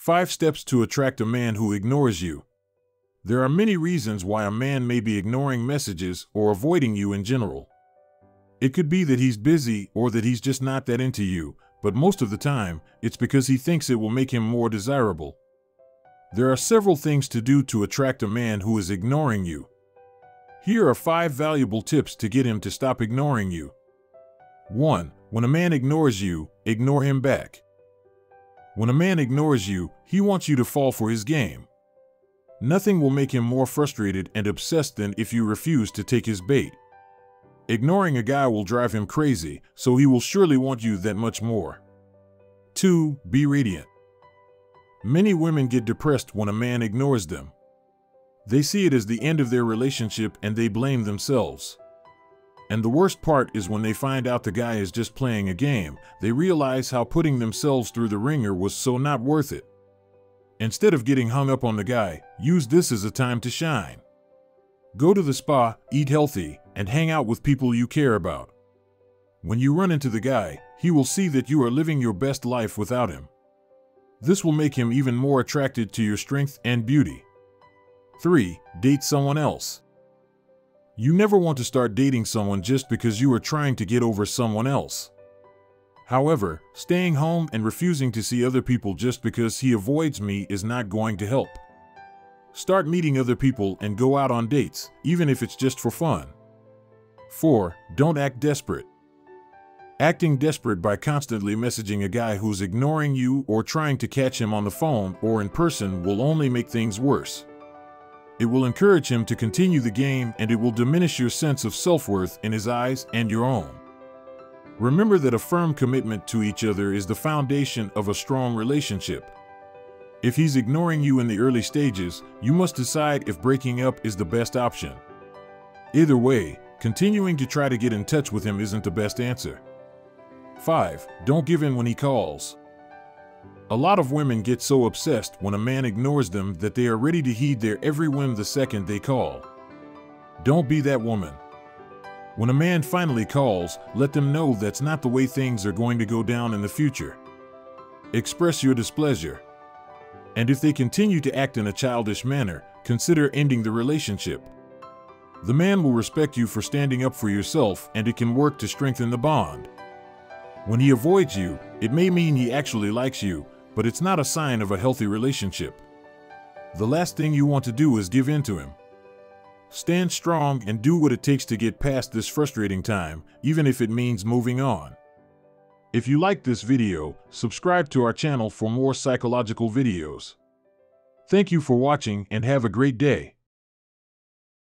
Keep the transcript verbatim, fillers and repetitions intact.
Five steps to attract a man who ignores you. There are many reasons why a man may be ignoring messages or avoiding you in general. It could be that he's busy or that he's just not that into you, but most of the time, it's because he thinks it will make him more desirable. There are several things to do to attract a man who is ignoring you. Here are five valuable tips to get him to stop ignoring you. one When a man ignores you, ignore him back. When a man ignores you, he wants you to fall for his game. Nothing will make him more frustrated and obsessed than if you refuse to take his bait. Ignoring a guy will drive him crazy, so he will surely want you that much more. two Be radiant. Many women get depressed when a man ignores them. They see it as the end of their relationship and they blame themselves. And the worst part is when they find out the guy is just playing a game, they realize how putting themselves through the ringer was so not worth it. Instead of getting hung up on the guy, use this as a time to shine. Go to the spa, eat healthy, and hang out with people you care about. When you run into the guy, he will see that you are living your best life without him. This will make him even more attracted to your strength and beauty. three Date someone else. You never want to start dating someone just because you are trying to get over someone else. However, staying home and refusing to see other people just because he avoids me is not going to help. Start meeting other people and go out on dates, even if it's just for fun. four Don't act desperate. Acting desperate by constantly messaging a guy who's ignoring you or trying to catch him on the phone or in person will only make things worse. It will encourage him to continue the game and it will diminish your sense of self-worth in his eyes and your own. Remember that a firm commitment to each other is the foundation of a strong relationship. If he's ignoring you in the early stages, you must decide if breaking up is the best option. Either way, continuing to try to get in touch with him isn't the best answer. five Don't give in when he calls. A lot of women get so obsessed when a man ignores them that they are ready to heed their every whim the second they call. Don't be that woman. When a man finally calls, let them know that's not the way things are going to go down in the future. Express your displeasure. And if they continue to act in a childish manner, consider ending the relationship. The man will respect you for standing up for yourself, and it can work to strengthen the bond. When he avoids you, it may mean he actually likes you, but it's not a sign of a healthy relationship. The last thing you want to do is give in to him. Stand strong and do what it takes to get past this frustrating time, even if it means moving on. If you liked this video, subscribe to our channel for more psychological videos. Thank you for watching and have a great day.